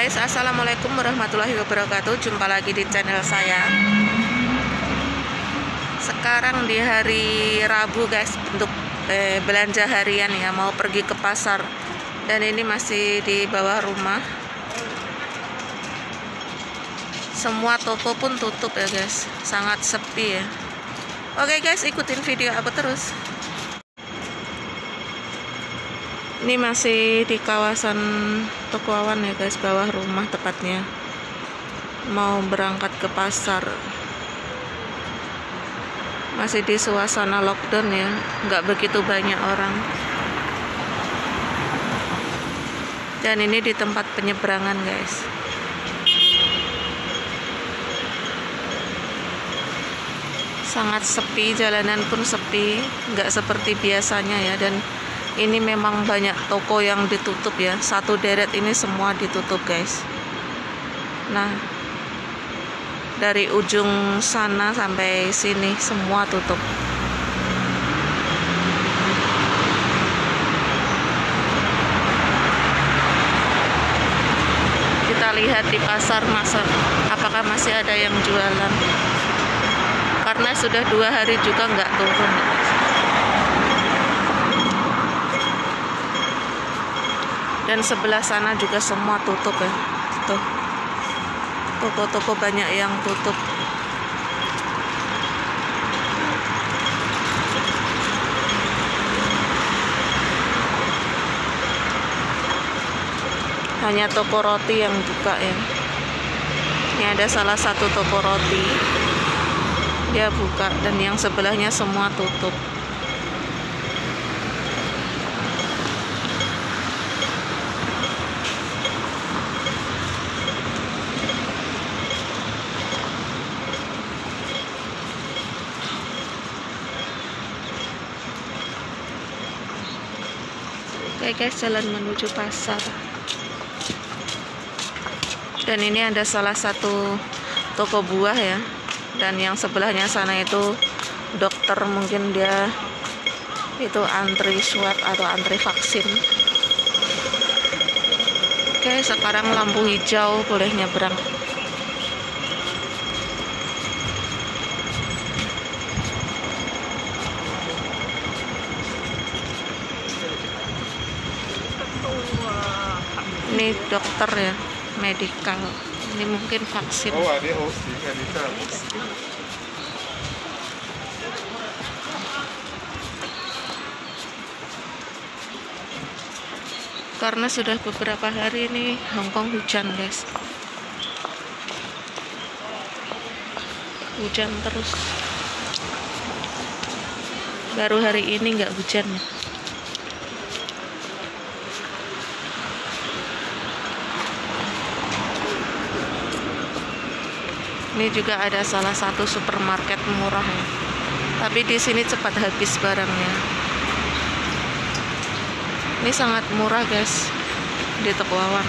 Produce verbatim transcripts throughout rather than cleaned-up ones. guys, assalamualaikum warahmatullahi wabarakatuh. Jumpa lagi di channel saya. Sekarang di hari Rabu guys, untuk eh, belanja harian ya, mau pergi ke pasar. Dan ini masih di bawah rumah. Semua toko pun tutup ya guys, sangat sepi ya. Oke guys, ikutin video aku terus. Ini masih di kawasan To Kwa Wan ya guys, bawah rumah tepatnya. Mau berangkat ke pasar. Masih di suasana lockdown ya, nggak begitu banyak orang. Dan ini di tempat penyeberangan guys. Sangat sepi, jalanan pun sepi, nggak seperti biasanya ya. Dan ini memang banyak toko yang ditutup ya, satu deret ini semua ditutup guys. Nah, dari ujung sana sampai sini semua tutup. Kita lihat di pasar masar apakah masih ada yang jualan, karena sudah dua hari juga nggak turun guys. Dan sebelah sana juga semua tutup ya. Tuh, toko-toko banyak yang tutup. Hanya toko roti yang buka ya. Ini ada salah satu toko roti, dia buka, dan yang sebelahnya semua tutup. Oke guys, jalan menuju pasar. Dan ini ada salah satu toko buah ya. Dan yang sebelahnya sana itu dokter, mungkin dia itu antri swab atau antri vaksin. Oke, sekarang lampu hijau, boleh nyebrang. Ini dokter ya, medikal. Ini mungkin vaksin. Oh, ada O S I medikal. Karena sudah beberapa hari ini Hongkong hujan guys, hujan terus. Baru hari ini nggak hujan ya. Ini juga ada salah satu supermarket murah ya. Tapi di sini cepat habis barangnya. Ini sangat murah guys di To Kwa Wan.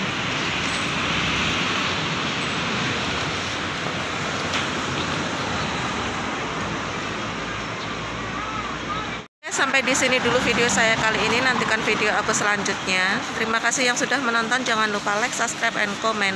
Sampai di sini dulu video saya kali ini. Nantikan video aku selanjutnya. Terima kasih yang sudah menonton. Jangan lupa like, subscribe, and comment.